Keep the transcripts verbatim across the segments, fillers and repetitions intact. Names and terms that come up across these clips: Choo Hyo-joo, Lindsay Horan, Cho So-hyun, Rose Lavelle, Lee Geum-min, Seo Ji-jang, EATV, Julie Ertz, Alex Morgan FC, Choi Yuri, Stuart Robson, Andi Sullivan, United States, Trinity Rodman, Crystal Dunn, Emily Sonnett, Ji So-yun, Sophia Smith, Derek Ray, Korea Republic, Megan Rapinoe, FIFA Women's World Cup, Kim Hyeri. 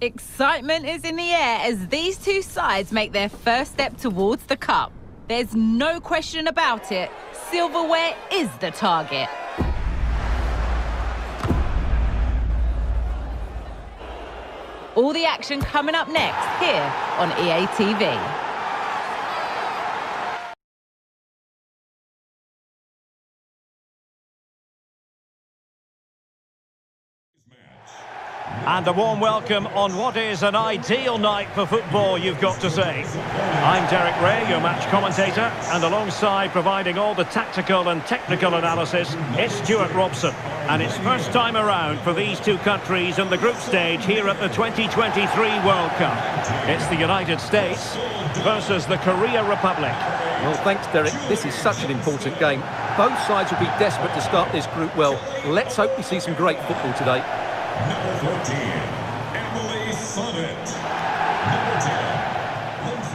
Excitement is in the air as these two sides make their first step towards the cup. There's no question about it, silverware is the target. All the action coming up next here on E A T V. And a warm welcome on what is an ideal night for football, you've got to say. I'm Derek Ray, your match commentator, and alongside providing all the tactical and technical analysis, it's Stuart Robson. And it's first time around for these two countries in the group stage here at the twenty twenty-three World Cup. It's the United States versus the Korea Republic. Well, thanks, Derek. This is such an important game. Both sides will be desperate to start this group well. Let's hope we see some great football today. Number fourteen, Emily Sonnett. Number ten, Lindsay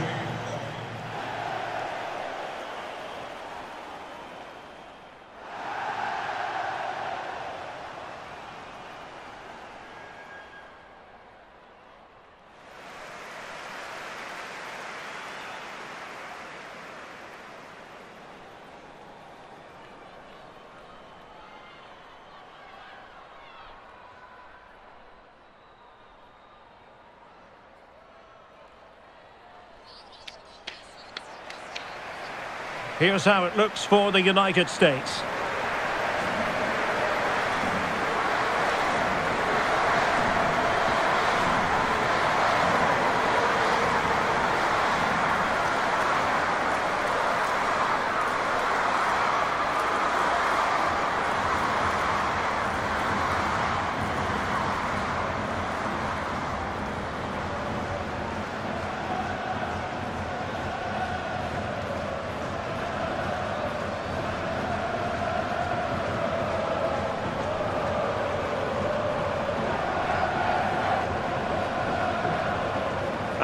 Here's how it looks for the United States.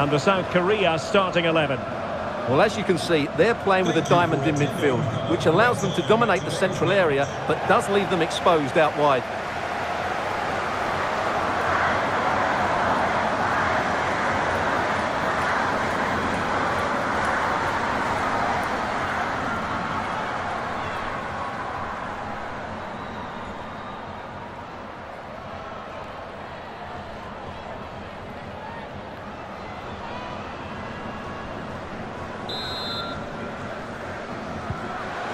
And the South Korea starting eleven. Well, as you can see, they're playing with a diamond in midfield, which allows them to dominate the central area, but does leave them exposed out wide.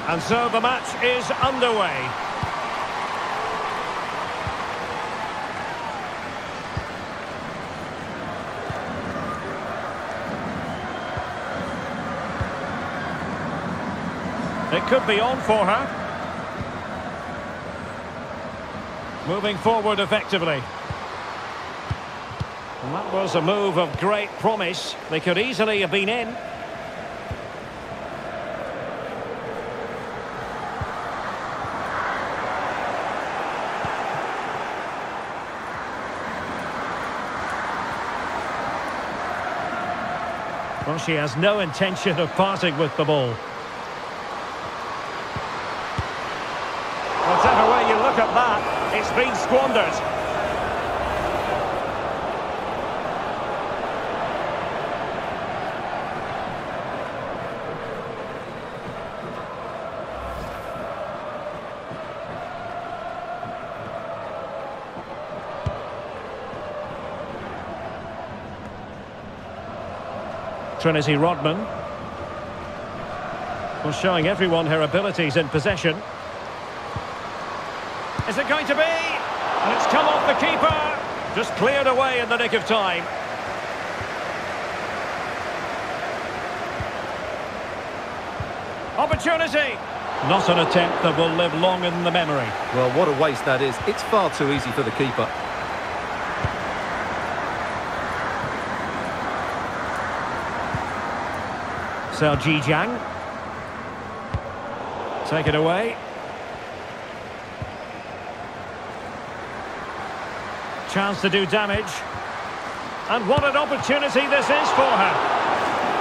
And so the match is underway. It could be on for her. Moving forward effectively. And that was a move of great promise. They could easily have been in. Well, she has no intention of parting with the ball. Whatever way you look at that, it's been squandered. Trinity Rodman was showing everyone her abilities in possession. Is it going to be? And it's come off the keeper. Just cleared away in the nick of time. Opportunity. Not an attempt that will live long in the memory. Well, what a waste that is. It's far too easy for the keeper. So Ji Jang, take it away. Chance to do damage. And what an opportunity this is for her.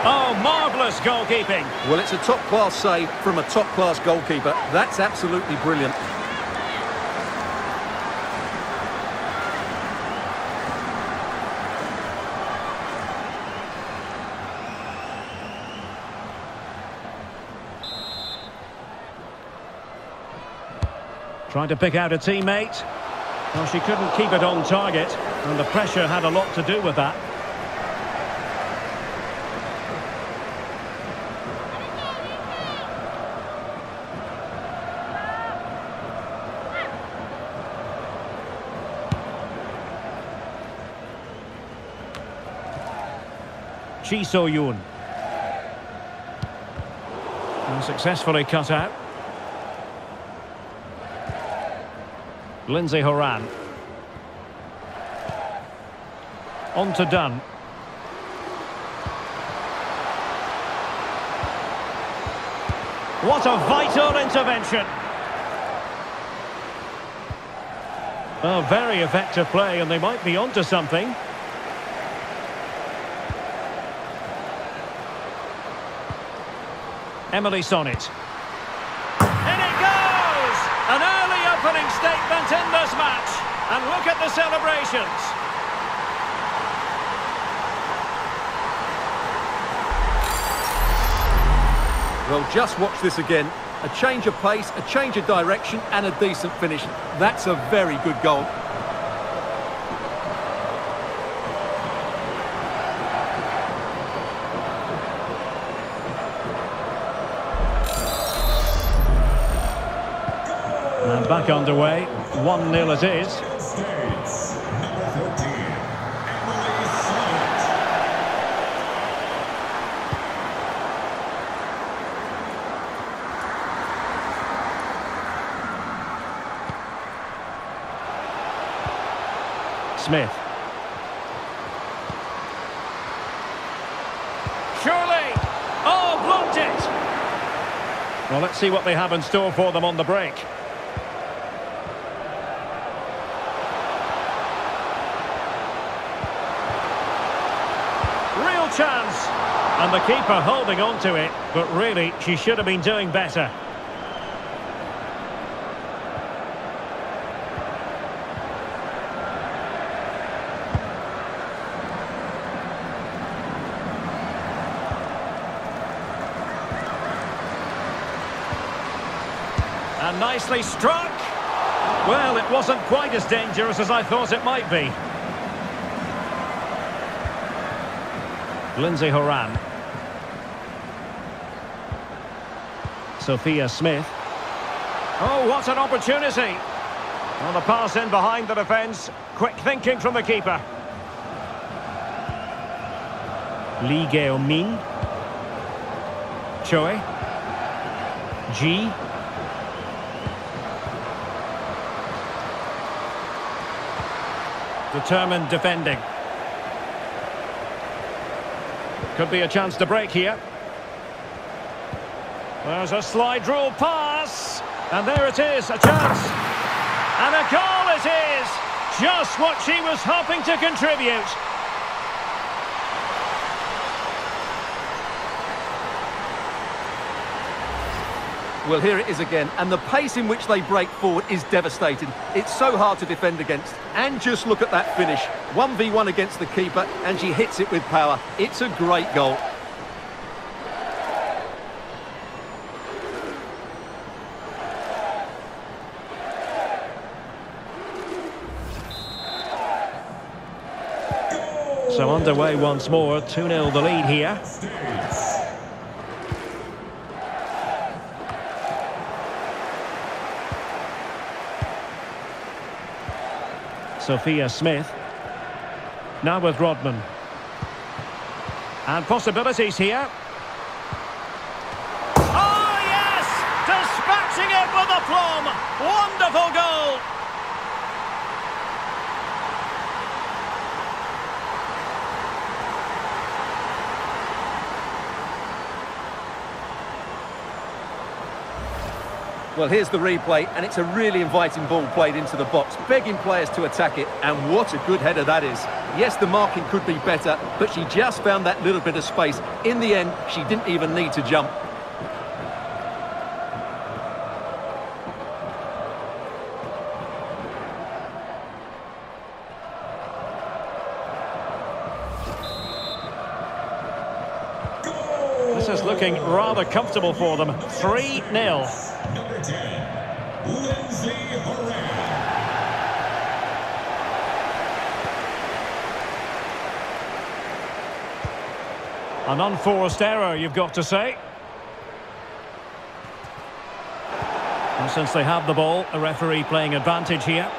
Oh, marvellous goalkeeping. Well, it's a top-class save from a top-class goalkeeper. That's absolutely brilliant. Trying to pick out a teammate. Well, she couldn't keep it on target, and the pressure had a lot to do with that. Ji So-yun. And successfully cut out. Lindsay Horan. On to Dunn. What a vital intervention. A very effective play, and they might be onto something. Emily Sonnett. In it goes! An early opening statement in this match. And look at the celebrations. Well, just watch this again. A change of pace, a change of direction, and a decent finish. That's a very good goal. Back underway, one nil it is. States, thirteen, Emily Sonnett. Smith. Surely! Oh, blocked it! Well, let's see what they have in store for them on the break. Chance, and the keeper holding on to it, but really she should have been doing better. And nicely struck. Well, it wasn't quite as dangerous as I thought it might be. Lindsay Horan. Sophia Smith. Oh, what an opportunity! On the pass in behind the defence. Quick thinking from the keeper. Lee Geum-min. Choi. Ji. Determined defending. Could be a chance to break here. There's a slide rule pass. And there it is, a chance. And a goal it is. Just what she was hoping to contribute. Well, here it is again. And the pace in which they break forward is devastating. It's so hard to defend against. And just look at that finish. one v one against the keeper, and she hits it with power. It's a great goal. So underway once more. two nil the lead here. Sophia Smith. Now with Rodman. And possibilities here. Oh, yes! Dispatching it with aplomb! Wonderful goal! Well, here's the replay, and it's a really inviting ball played into the box, begging players to attack it, and what a good header that is. Yes, the marking could be better, but she just found that little bit of space. In the end, she didn't even need to jump. This is looking rather comfortable for them. three nil. Number ten, Lindsay Horan. An unforced error, you've got to say. And since they have the ball, a referee playing advantage here.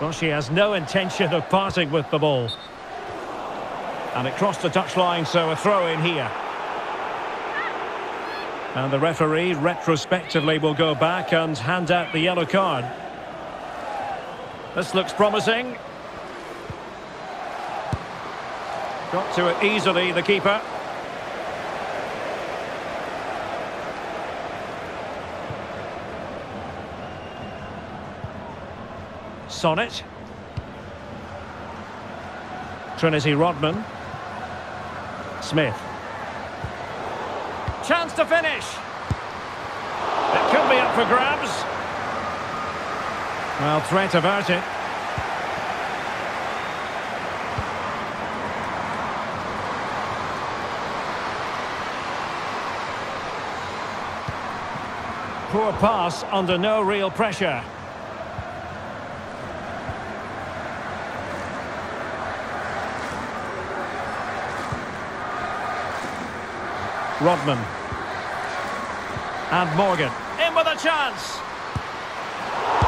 Well, she has no intention of parting with the ball. And it crossed the touchline, so a throw in here. And the referee retrospectively will go back and hand out the yellow card. This looks promising. Got to it easily, the keeper. Sonnett. Trinity Rodman. Smith. Chance to finish. It could be up for grabs. Well, threat averted. Poor pass under no real pressure. Rodman. And Morgan. In with a chance.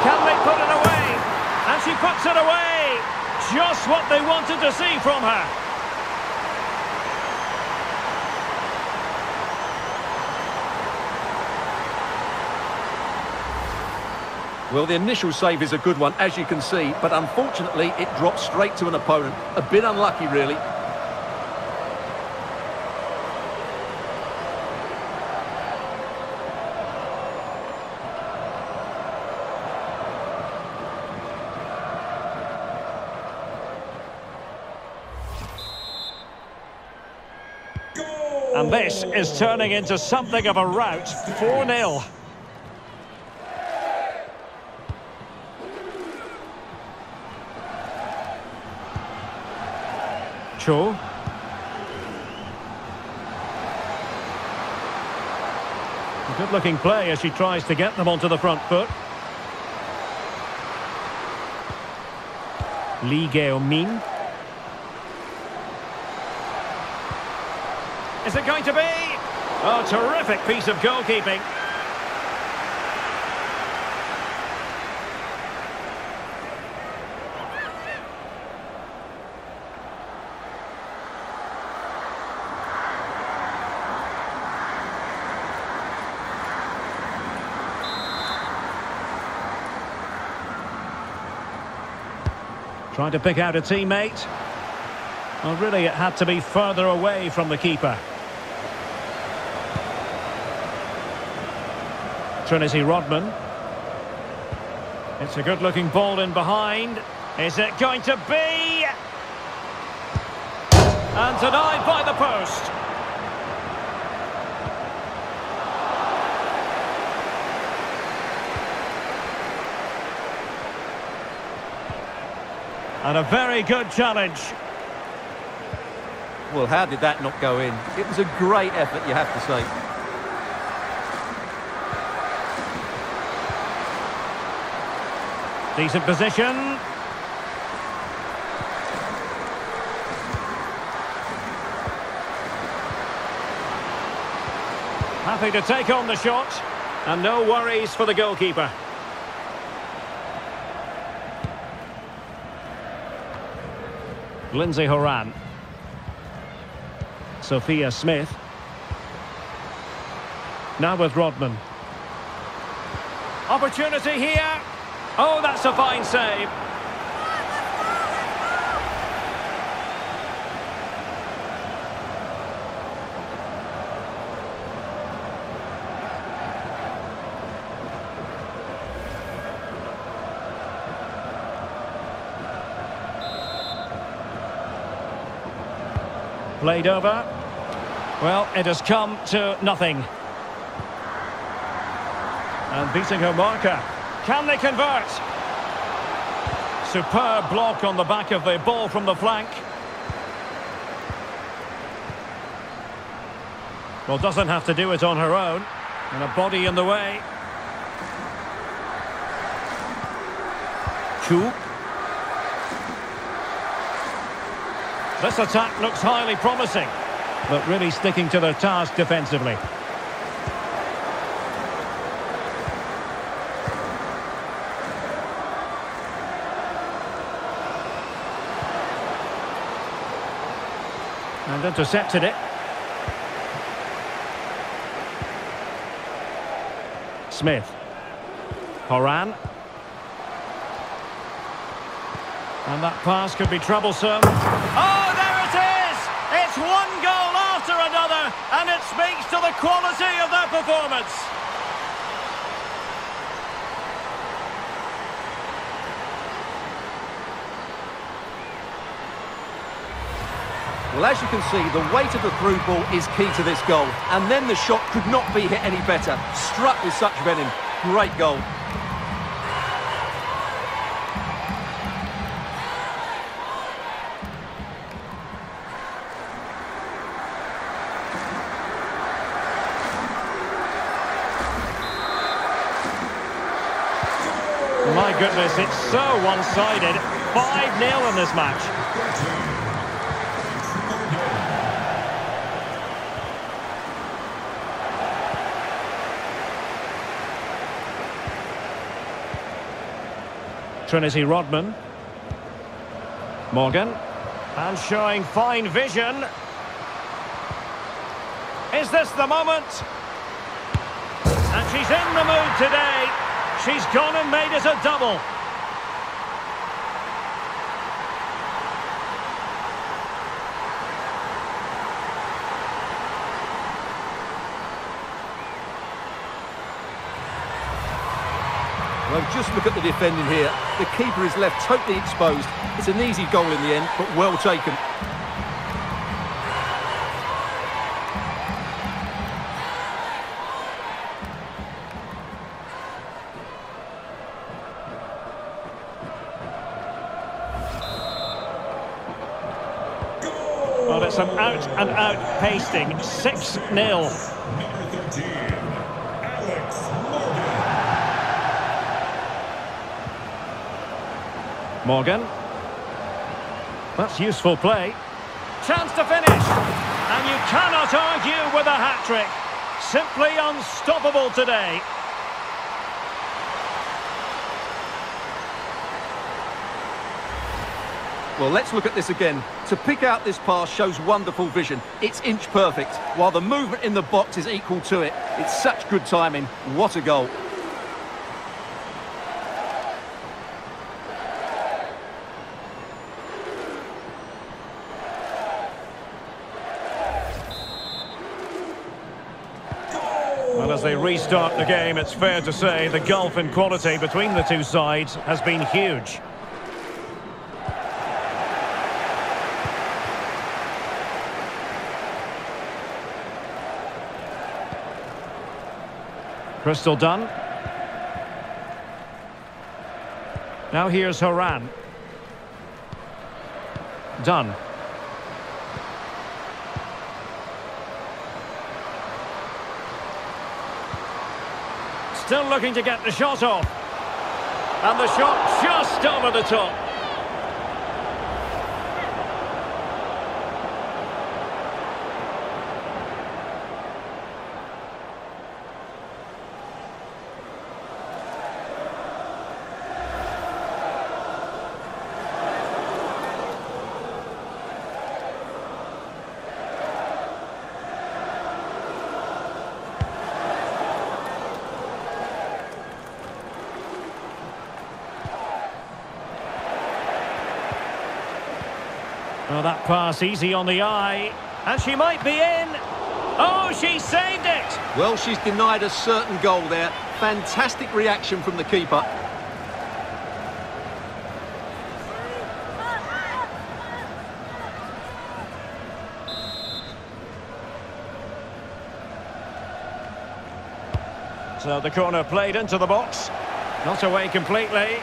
Can they put it away? And she puts it away. Just what they wanted to see from her. Well, the initial save is a good one, as you can see, but unfortunately it drops straight to an opponent. A bit unlucky, really. Goal! And this is turning into something of a rout. four nil. Cho. Good-looking play as she tries to get them onto the front foot. Lee Geum-min. Is it going to be? A terrific piece of goalkeeping. Trying to pick out a teammate. Well, really, it had to be further away from the keeper. Trinity Rodman. It's a good-looking ball in behind. Is it going to be? And denied by the post. And a very good challenge. Well, how did that not go in? It was a great effort, you have to say. Decent position. Happy to take on the shot. And no worries for the goalkeeper. Lindsay Horan. Sophia Smith. Now with Rodman. Opportunity here. Oh, that's a fine save. Played over. Well, it has come to nothing. And beating her marker. Can they convert? Superb block on the back of the ball from the flank. Well, doesn't have to do it on her own. And a body in the way. Choo. This attack looks highly promising, but really sticking to their task defensively. And intercepted it. Smith. Horan. And that pass could be troublesome. Oh, there it is! It's one goal after another, and it speaks to the quality of their performance. Well, as you can see, the weight of the through ball is key to this goal. And then the shot could not be hit any better. Struck with such venom. Great goal. My goodness, it's so one-sided. five nil in this match. Trinity Rodman. Morgan. And showing fine vision. Is this the moment? And she's in the mood today. She's gone and made it a double. Well, just look at the defending here. The keeper is left totally exposed. It's an easy goal in the end, but well taken. Well, it's an out-and-out pasting. six nil. Morgan. That's useful play. Chance to finish. And you cannot argue with a hat-trick. Simply unstoppable today. Well, let's look at this again. To pick out this pass shows wonderful vision. It's inch perfect, while the movement in the box is equal to it. It's such good timing. What a goal. Well, as they restart the game, it's fair to say the gulf in quality between the two sides has been huge. Crystal Dunn. Now here's Horan. Dunn. Still looking to get the shot off. And the shot just over the top. Oh, that pass easy on the eye. And she might be in. Oh, she saved it! Well, she's denied a certain goal there. Fantastic reaction from the keeper. So the corner played into the box. Not away completely.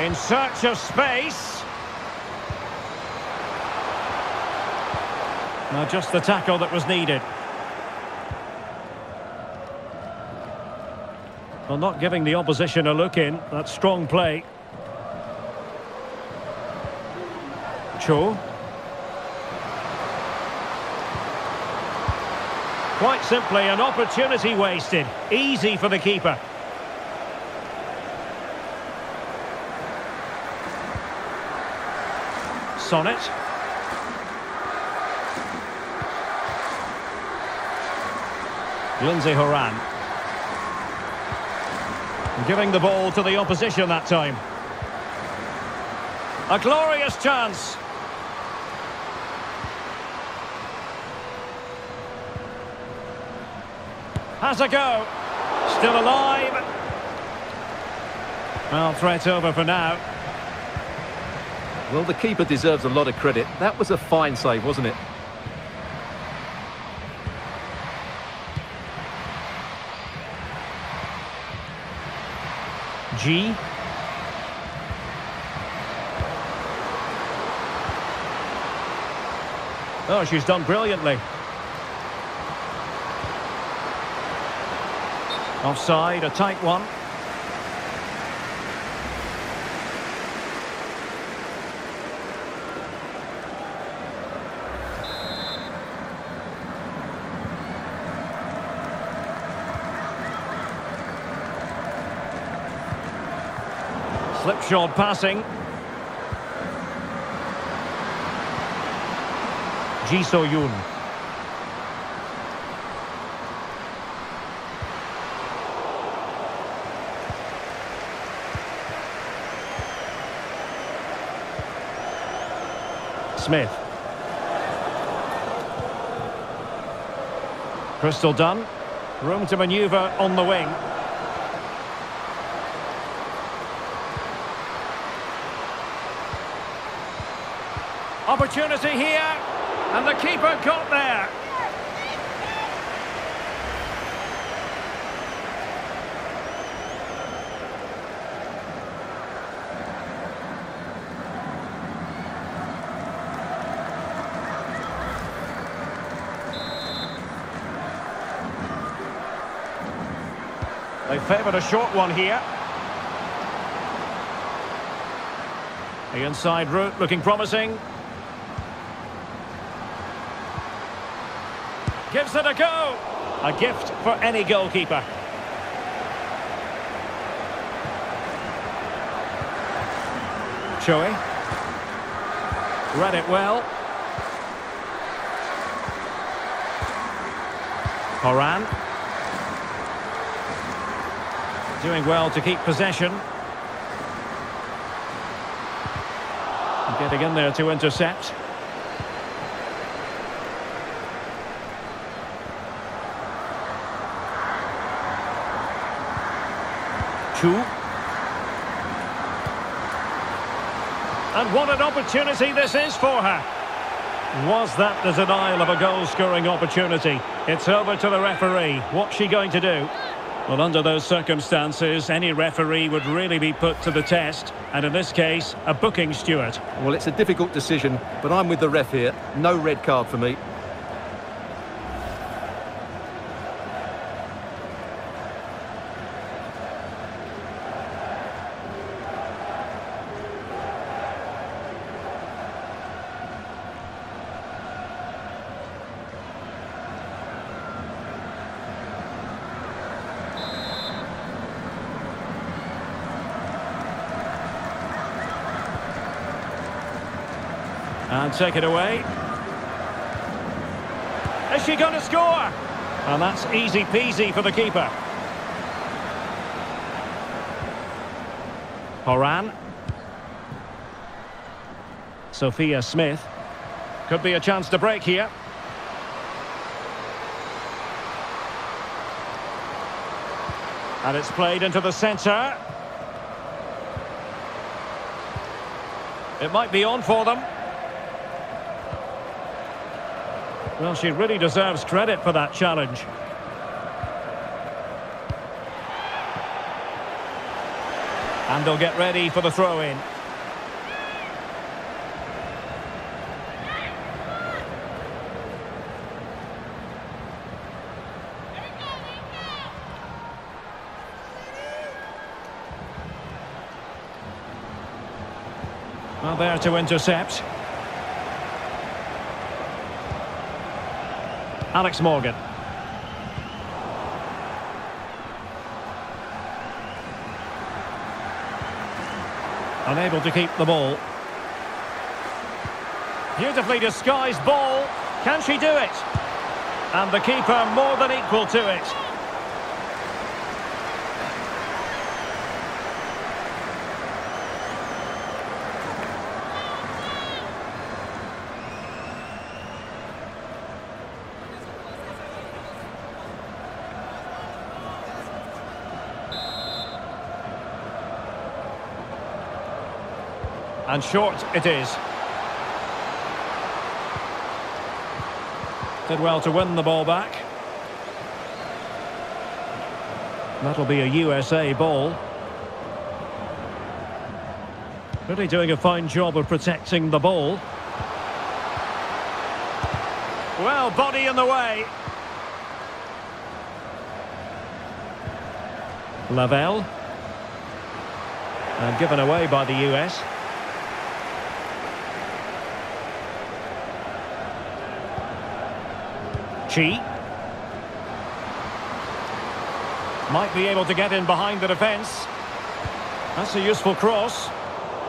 in search of space. Now just the tackle that was needed. Well, not giving the opposition a look in. That's strong play. Cho. Quite simply, an opportunity wasted. Easy for the keeper. Sonnett. Lindsay Horan. Giving the ball to the opposition that time. A glorious chance. Has a go. Still alive. Well, threat over for now. Well, the keeper deserves a lot of credit. That was a fine save, wasn't it? G. Oh, she's done brilliantly. Offside, a tight one. Slipshod passing. Ji So-yun. Smith. Crystal Dunn. Room to manoeuvre on the wing. Opportunity here, and the keeper got there. They favoured a short one here. The inside route looking promising. Gives it a go. A gift for any goalkeeper. Choi. Read it well. Horan. Doing well to keep possession. Getting in there to intercept. Choo. And what an opportunity this is for her. Was that the denial of a goal-scoring opportunity? It's over to the referee. What's she going to do? Well, under those circumstances, any referee would really be put to the test, and in this case, a booking steward. Well, it's a difficult decision, but I'm with the ref here. No red card for me. And take it away. Is she going to score? And that's easy peasy for the keeper. Horan. Sophia Smith. Could be a chance to break here. And it's played into the centre. It might be on for them. Well, she really deserves credit for that challenge. And they'll get ready for the throw-in. Well, there to intercept. Alex Morgan. Unable to keep the ball. Beautifully disguised ball. Can she do it? And the keeper more than equal to it. And short it is. Did well to win the ball back. That'll be a U S A ball. Really doing a fine job of protecting the ball. Well, body in the way. Lavelle. And given away by the U S. Chi might be able to get in behind the defence. That's a useful cross.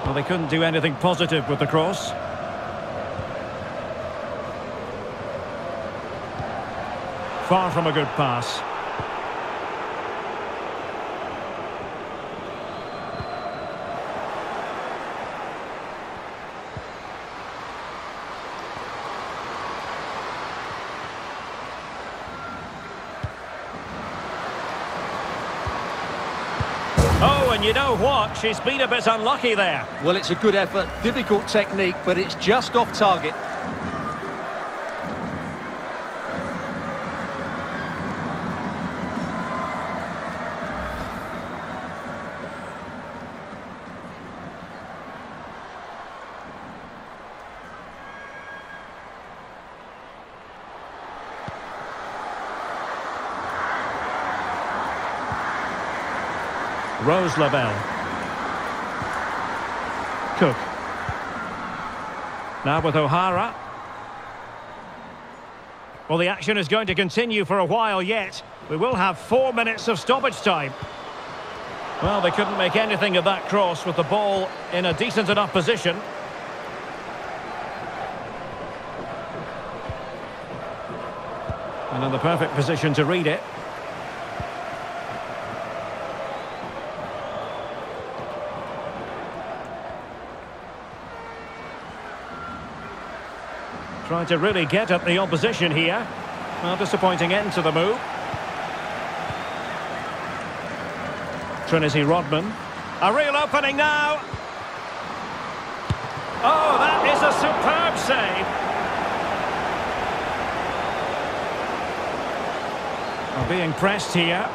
Well, they couldn't do anything positive with the cross. Far from a good pass. And you know what? She's been a bit unlucky there. Well, it's a good effort, difficult technique, but it's just off target. Rose Lavelle. Cook. Now with O'Hara. Well, the action is going to continue for a while yet. We will have four minutes of stoppage time. Well, they couldn't make anything of that cross with the ball in a decent enough position. And in the perfect position to read it. Trying to really get at the opposition here. Well, disappointing end to the move. Trinity Rodman. A real opening now. Oh, that is a superb save. Well, being pressed here.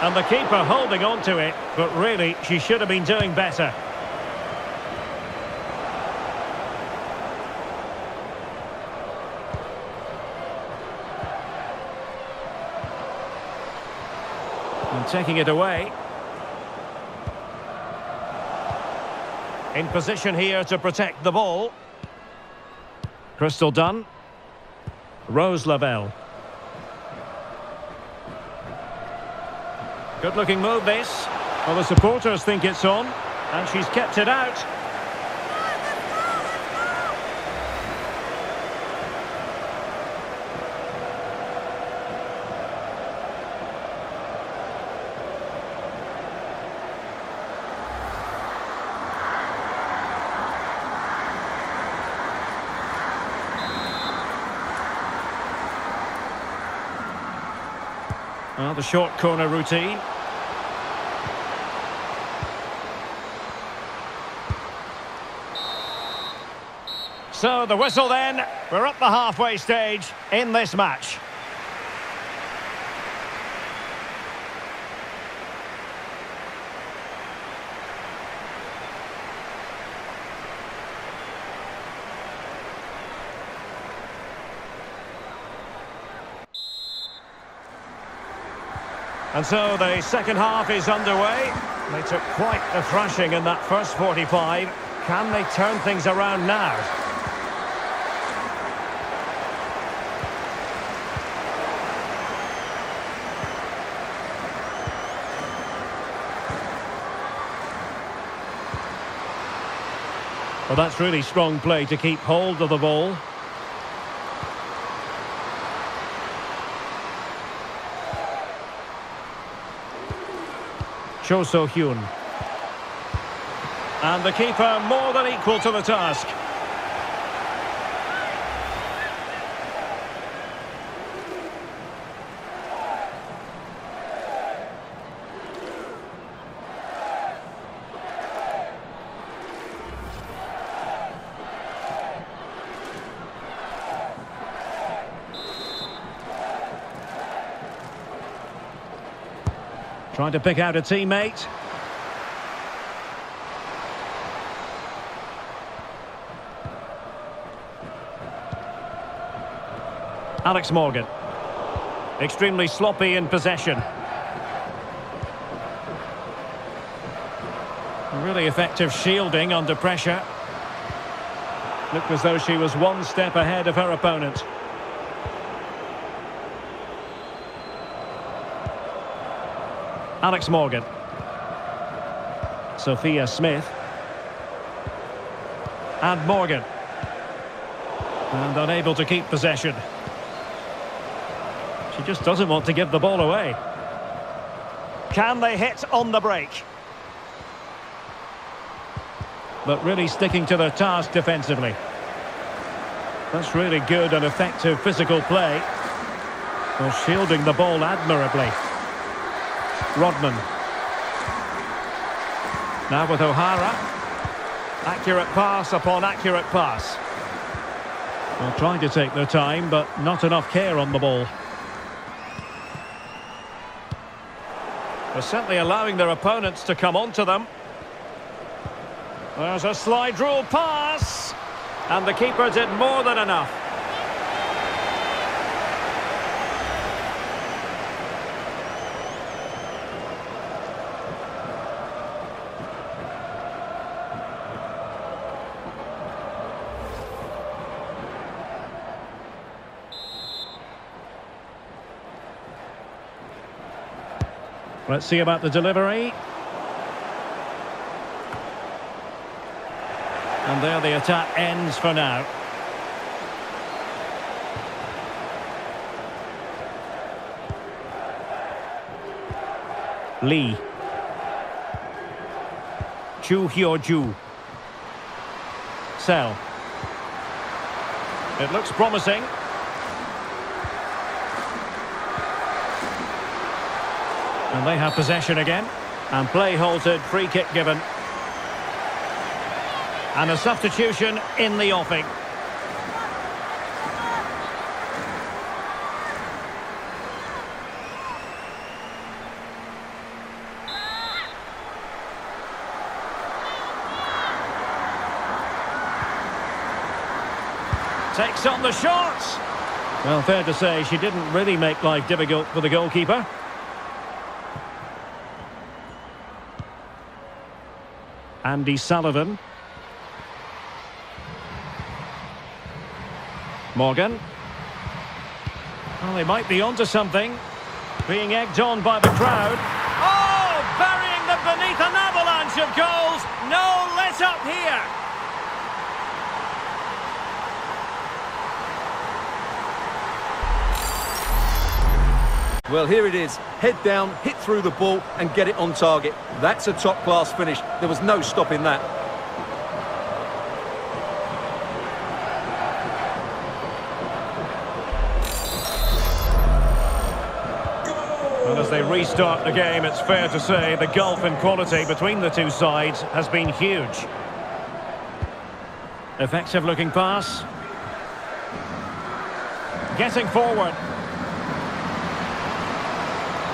And the keeper holding on to it, but really, she should have been doing better. And taking it away. In position here to protect the ball. Crystal Dunn. Rose Lavelle. Good-looking move, this. Well, the supporters think it's on, and she's kept it out. Well, the short corner routine. So the whistle then, we're up the halfway stage in this match. And so the second half is underway. They took quite the thrashing in that first forty-five. Can they turn things around now? Well, that's really strong play to keep hold of the ball. Cho So-hyun. And the keeper more than equal to the task. Trying to pick out a teammate. Alex Morgan. Extremely sloppy in possession. Really effective shielding under pressure. Looked as though she was one step ahead of her opponent. Alex Morgan. Sophia Smith. And Morgan. And unable to keep possession. She just doesn't want to give the ball away. Can they hit on the break? But really sticking to their task defensively. That's really good and effective physical play. They're shielding the ball admirably. Rodman. Now with O'Hara. Accurate pass upon accurate pass. They're trying to take their time, but not enough care on the ball. They're certainly allowing their opponents to come onto them. There's a slide rule pass. And the keeper did more than enough. Let's see about the delivery. And there the attack ends for now. Lee. Choo Hyo-joo. Sell. It looks promising. And they have possession again. And play halted, free kick given. And a substitution in the offing. Takes on the shots. Well, fair to say, she didn't really make life difficult for the goalkeeper. Andi Sullivan. Morgan. Well, they might be onto something. Being egged on by the crowd. Oh, burying them beneath an avalanche of goals. No let-up here. Well, here it is. Head down, hit through the ball and get it on target. That's a top-class finish. There was no stopping that. And as they restart the game, it's fair to say the gulf in quality between the two sides has been huge. Effective-looking pass. Getting forward.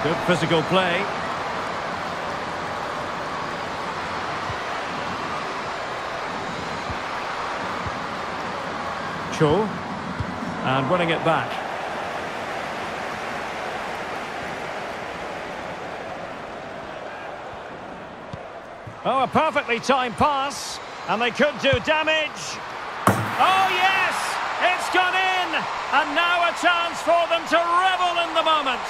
Good physical play. Cho. And winning it back. Oh, a perfectly timed pass, and they could do damage. Oh, yes! It's gone in! And now a chance for them to revel in the moment.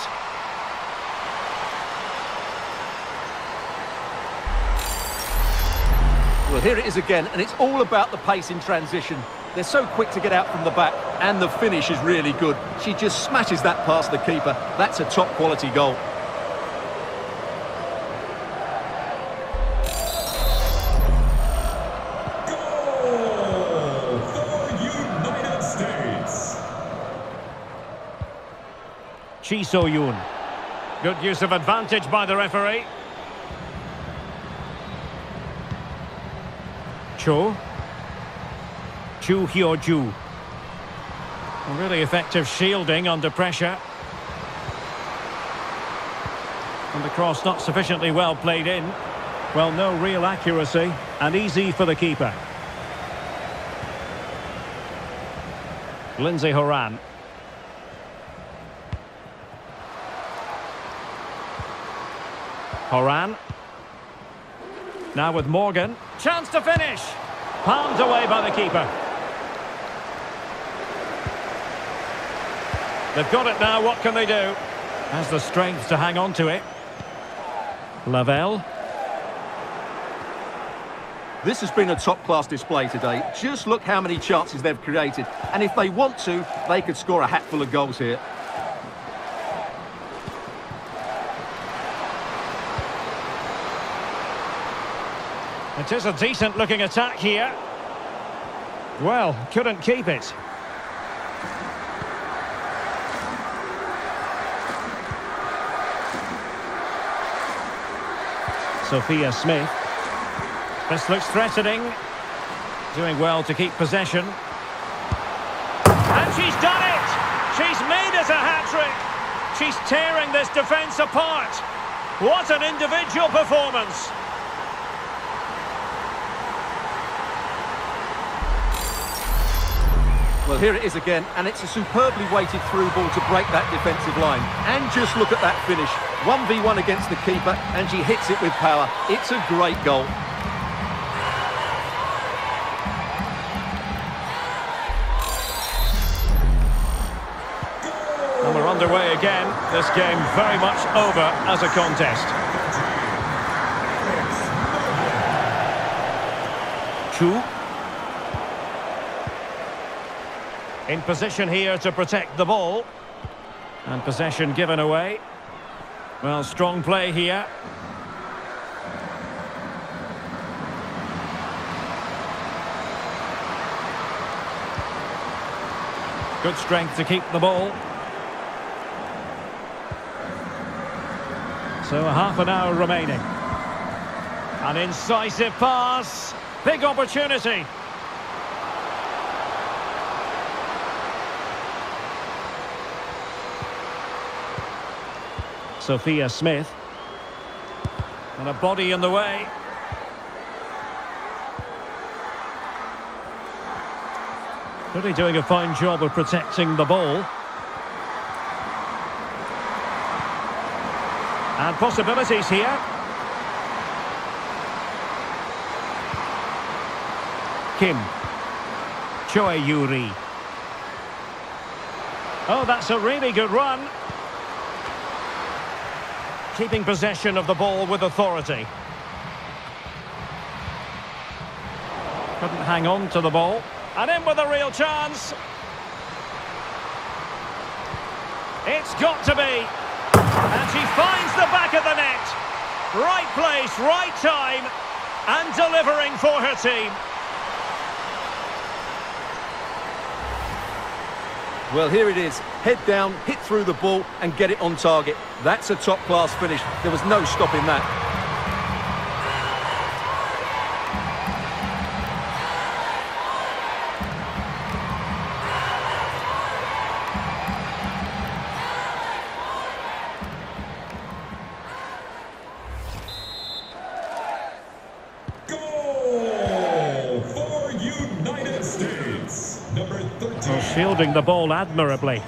Well, here it is again, and it's all about the pace in transition. They're so quick to get out from the back, and the finish is really good. She just smashes that past the keeper. That's a top-quality goal. Ji So-yun. Good use of advantage by the referee. Cho. Choo Hyo-joo. Really effective shielding under pressure. And the cross not sufficiently well played in. Well, no real accuracy and easy for the keeper. Lindsay Horan. Horan. Now with Morgan. Chance to finish. Palmed away by the keeper. They've got it now. What can they do? Has the strength to hang on to it. Lavelle. This has been a top-class display today. Just look how many chances they've created. And if they want to, they could score a hatful of goals here. It is a decent-looking attack here. Well, couldn't keep it. Sophia Smith. This looks threatening. Doing well to keep possession. And she's done it! She's made it a hat-trick! She's tearing this defence apart. What an individual performance! Well, here it is again, and it's a superbly weighted through ball to break that defensive line. And just look at that finish. one v one against the keeper, and she hits it with power. It's a great goal. And we're underway again. This game very much over as a contest. Choo. In position here to protect the ball. And possession given away. Well, strong play here. Good strength to keep the ball. So half an hour remaining. An incisive pass. Big opportunity. Sophia Smith. And a body in the way. Really doing a fine job of protecting the ball. And possibilities here. Kim. Choi Yuri. Oh, that's a really good run. Keeping possession of the ball with authority. Couldn't hang on to the ball. And in with a real chance. It's got to be. And she finds the back of the net. Right place, right time. And delivering for her team. Well, here it is. Head down, hit through the ball, and get it on target. That's a top-class finish. There was no stopping that. Goal for United States. Number thirteen. Oh, shielding the ball admirably.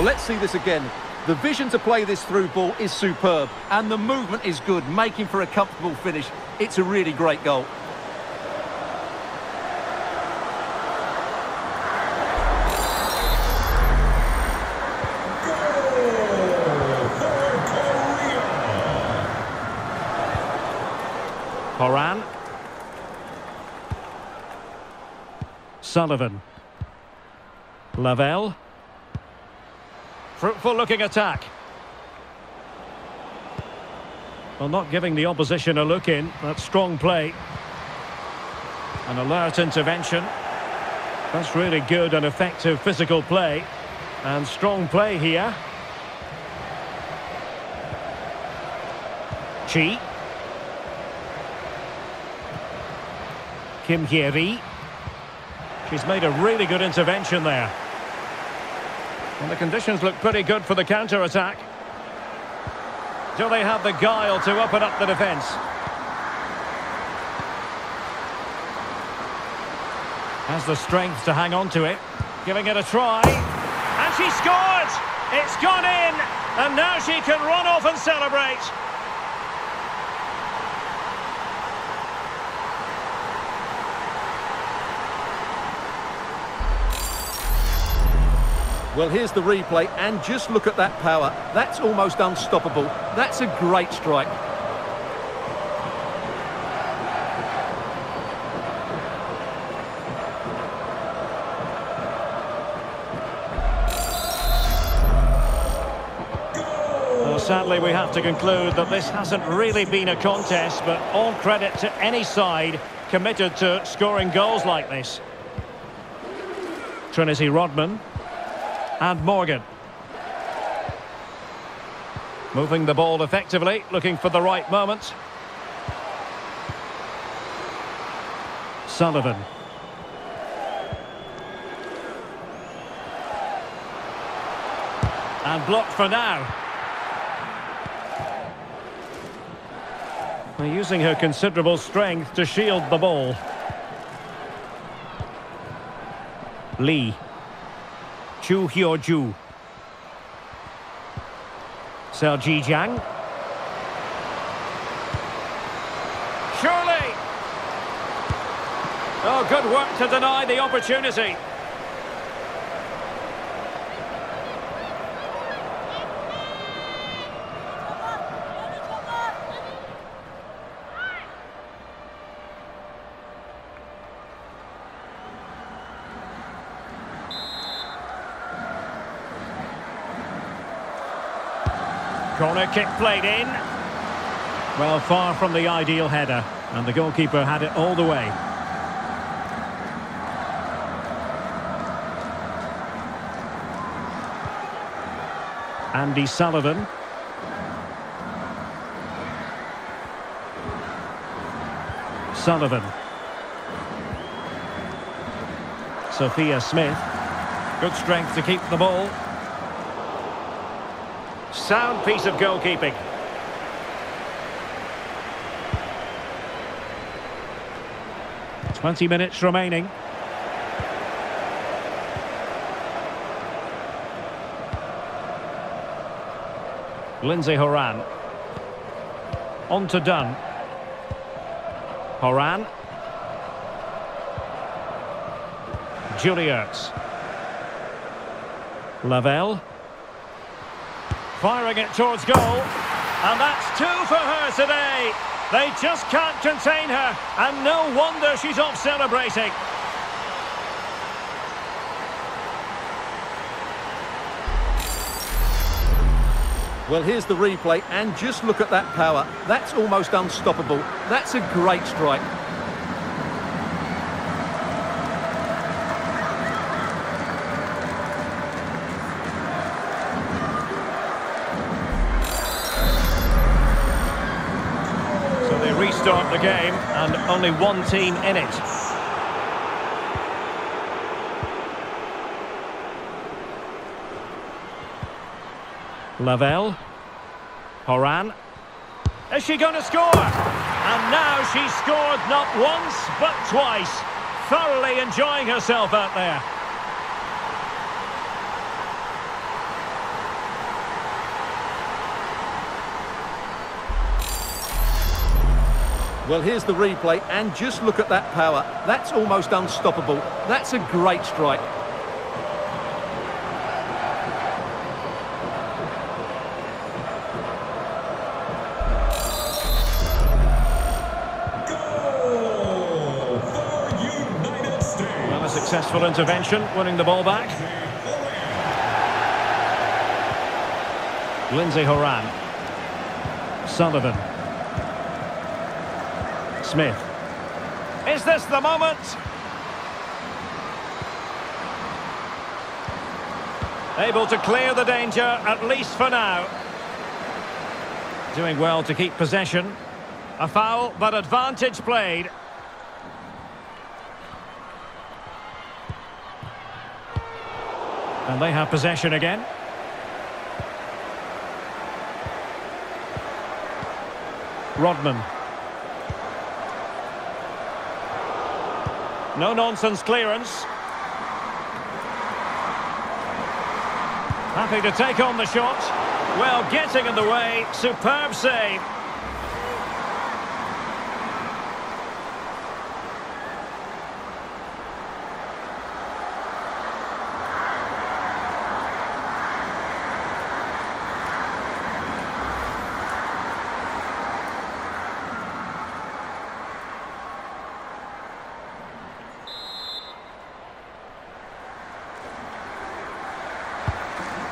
Well, let's see this again. The vision to play this through ball is superb, and the movement is good, making for a comfortable finish. It's a really great goal. Horan. Sullivan. Lavelle. Fruitful looking attack. Well, not giving the opposition a look in. That's strong play. An alert intervention. That's really good and effective physical play. And strong play here. Chi. Kim Hyeri. She's made a really good intervention there. And the conditions look pretty good for the counter-attack. Do they have the guile to open up the defence? Has the strength to hang on to it. Giving it a try. And she scored! It's gone in! And now she can run off and celebrate. Well, here's the replay, and just look at that power. That's almost unstoppable. That's a great strike. Well, sadly, we have to conclude that this hasn't really been a contest, but all credit to any side committed to scoring goals like this. Trinity Rodman. And Morgan. Moving the ball effectively, looking for the right moment. Sullivan. And blocked for now. They're using her considerable strength to shield the ball. Lee. Choo Hyo-joo. Seo Ji-jang. Surely! Oh, good work to deny the opportunity. Corner kick played in. Well, far from the ideal header, and the goalkeeper had it all the way. Andi Sullivan. Sullivan. Sophia Smith. Good strength to keep the ball. Sound piece of goalkeeping. twenty minutes remaining. Lindsay Horan. On to Dunn. Horan. Julie Ertz. Lavelle. Firing it towards goal, and that's two for her today. They just can't contain her, and no wonder she's off celebrating. Well, here's the replay, and just look at that power. That's almost unstoppable. That's a great strike. Start the game, and only one team in it. Lavelle. Horan. Is she going to score? And now she's scored not once, but twice. Thoroughly enjoying herself out there. Well, here's the replay, and just look at that power. That's almost unstoppable. That's a great strike. Goal for United States. Well, a successful intervention, winning the ball back. Lindsay Horan. Sullivan. Smith. Is this the moment? Able to clear the danger, at least for now. Doing well to keep possession. A foul, but advantage played. And they have possession again. Rodman. No-nonsense clearance. Happy to take on the shot. Well, getting in the way. Superb save.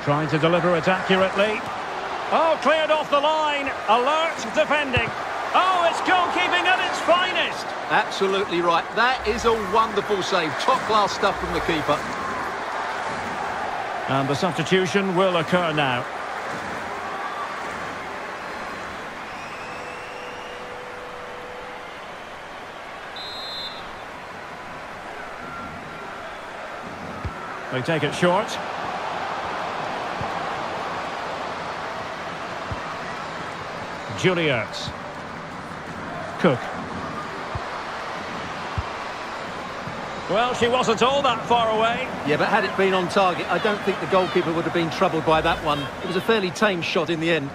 Trying to deliver it accurately. Oh, cleared off the line. Alert defending. Oh, it's goalkeeping at its finest. Absolutely right. That is a wonderful save. Top-class stuff from the keeper. And the substitution will occur now. They take it short. Julie Ertz. Cook. Well, she wasn't all that far away. Yeah, but had it been on target, I don't think the goalkeeper would have been troubled by that one. It was a fairly tame shot in the end.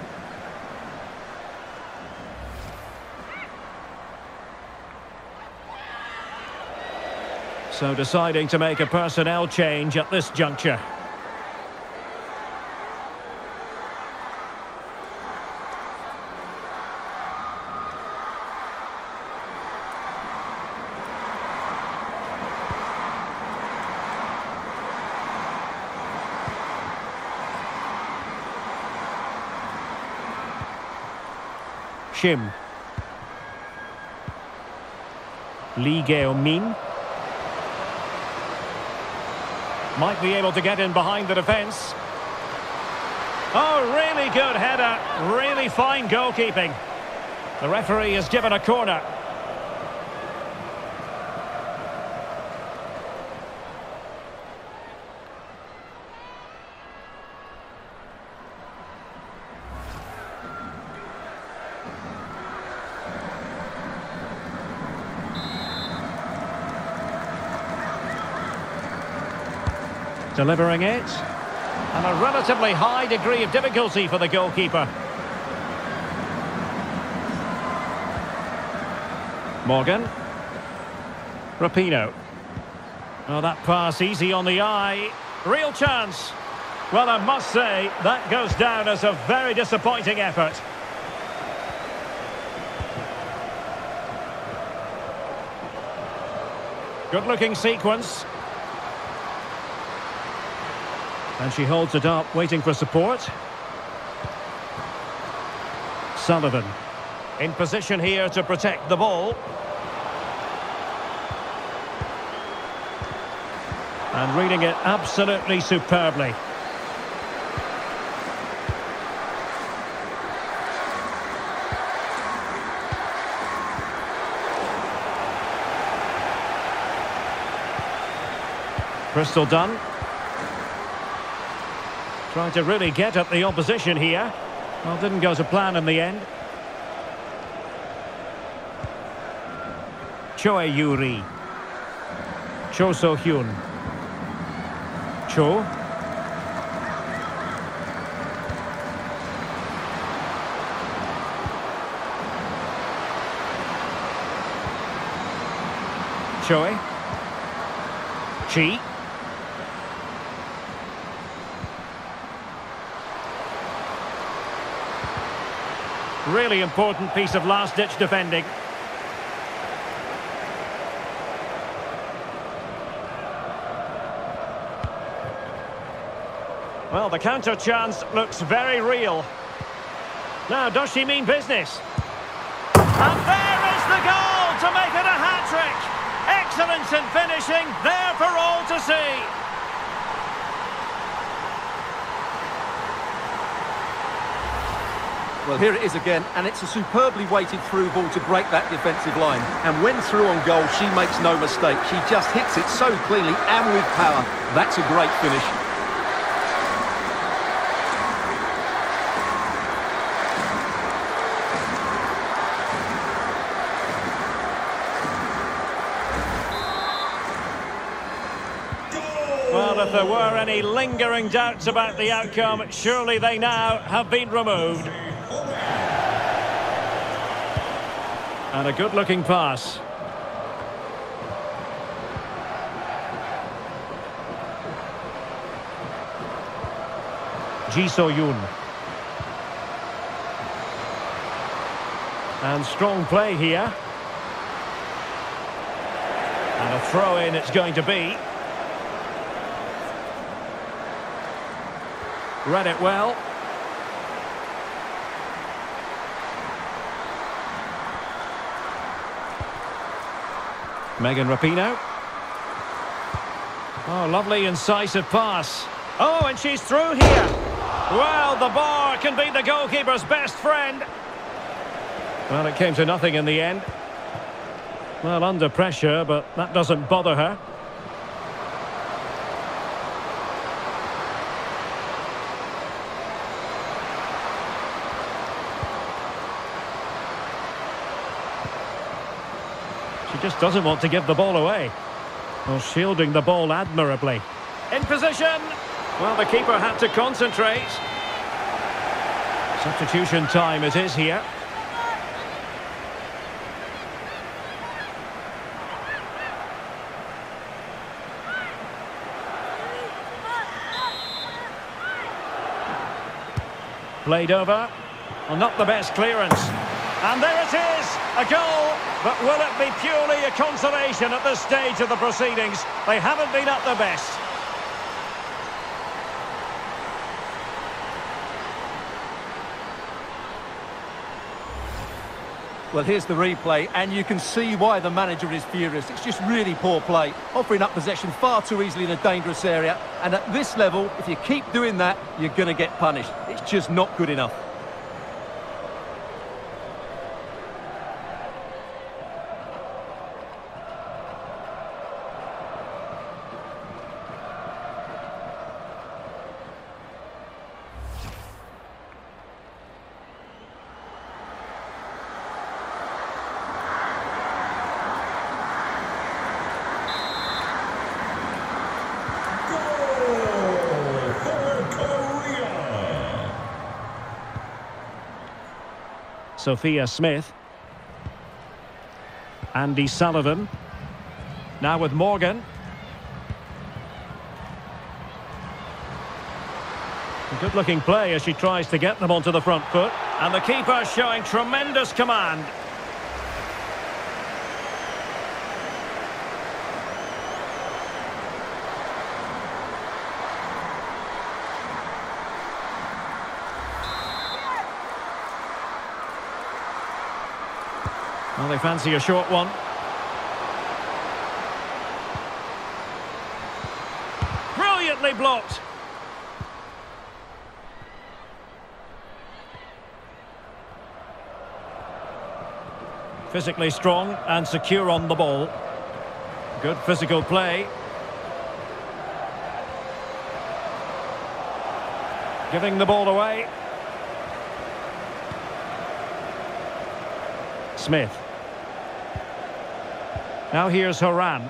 So deciding to make a personnel change at this juncture. Kim. Lee Geum-min might be able to get in behind the defence. Oh, really good header, really fine goalkeeping. The referee has given a corner. Delivering it, and a relatively high degree of difficulty for the goalkeeper. Morgan. Rapinoe. Oh, that pass easy on the eye. Real chance. Well, I must say, that goes down as a very disappointing effort. Good-looking sequence. And she holds it up, waiting for support. Sullivan in position here to protect the ball. And reading it absolutely superbly. Crystal Dunn. Trying to really get at the opposition here. Well, didn't go to plan in the end. Cho Yuri. Cho So-hyun. Cho. Choi. Chi. Really important piece of last-ditch defending. Well, the counter chance looks very real. Now, does she mean business? And there is the goal to make it a hat-trick. Excellence in finishing, there for all to see. Well, here it is again, and it's a superbly weighted through ball to break that defensive line. And when through on goal, she makes no mistake. She just hits it so cleanly and with power. That's a great finish. Well, if there were any lingering doubts about the outcome, surely they now have been removed. And a good-looking pass. Ji So-yun. And strong play here. And a throw-in it's going to be. Read it well. Megan Rapinoe. Oh, lovely incisive pass. Oh, and she's through here. Well, the bar can be the goalkeeper's best friend. Well, it came to nothing in the end. Well, under pressure, but that doesn't bother her. Just doesn't want to give the ball away. Well, shielding the ball admirably. In position. Well, the keeper had to concentrate. Substitution time it is here. Played over. Well, not the best clearance. And there it is. A goal. But will it be purely a consolation at this stage of the proceedings? They haven't been at their best. Well, here's the replay, and you can see why the manager is furious. It's just really poor play, offering up possession far too easily in a dangerous area. And at this level, if you keep doing that, you're going to get punished. It's just not good enough. Sophia Smith. Andi Sullivan. Now with Morgan. A good-looking play as she tries to get them onto the front foot. And the keeper showing tremendous command. Well, they fancy a short one. Brilliantly blocked. Physically strong and secure on the ball. Good physical play. Giving the ball away. Smith. Now here's Horan.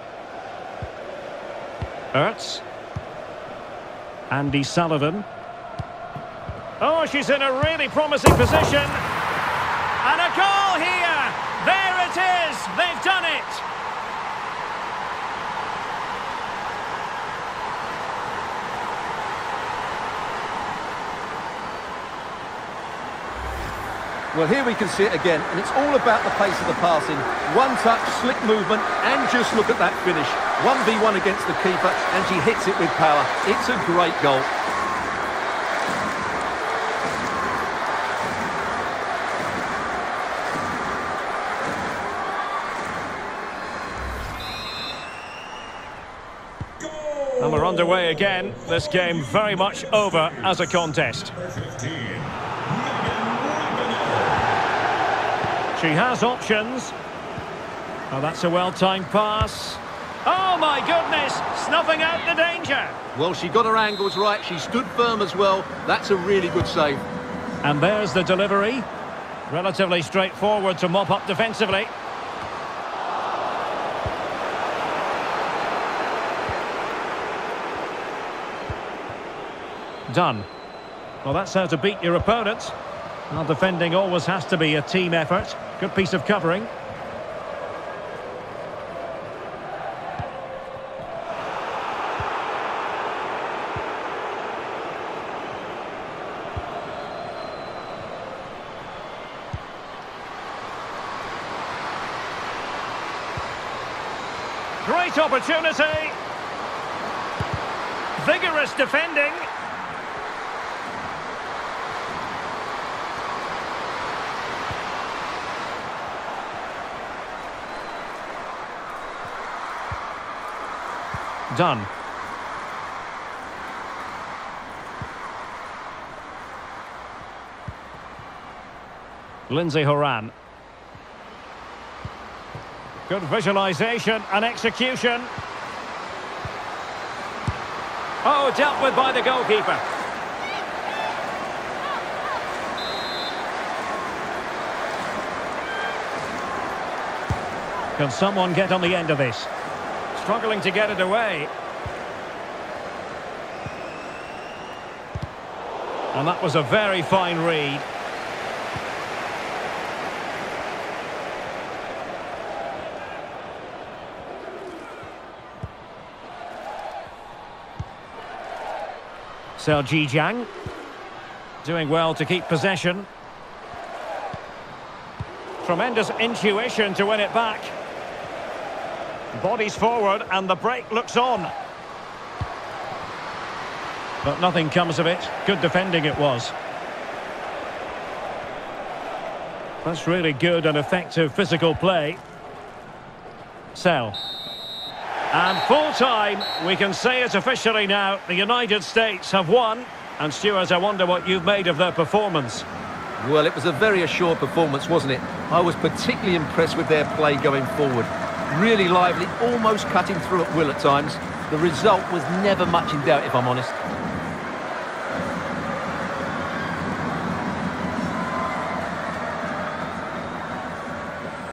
Ertz. Andi Sullivan. Oh, she's in a really promising position. And a goal here! There it is! They've done it! Well, here we can see it again, and it's all about the pace of the passing. One touch, slick movement, and just look at that finish. one v one against the keeper, and she hits it with power. It's a great goal. And we're underway again. This game very much over as a contest. She has options. Oh, that's a well-timed pass. Oh, my goodness! Snuffing out the danger. Well, she got her angles right. She stood firm as well. That's a really good save. And there's the delivery. Relatively straightforward to mop up defensively. Done. Well, that's how to beat your opponents. Now, defending always has to be a team effort. Good piece of covering. Great opportunity. Vigorous defending. Done. Lindsay Horan. Good visualization and execution. Oh, dealt with by the goalkeeper. Can someone get on the end of this? Struggling to get it away. And that was a very fine read. Seo Ji-jang doing well to keep possession. Tremendous intuition to win it back. Bodies forward, and the break looks on. But nothing comes of it. Good defending it was. That's really good and effective physical play. Sell. And full time, we can say it officially now. The United States have won. And Stuart, I wonder what you've made of their performance. Well, it was a very assured performance, wasn't it? I was particularly impressed with their play going forward. Really lively, almost cutting through at will at times. The result was never much in doubt, if I'm honest.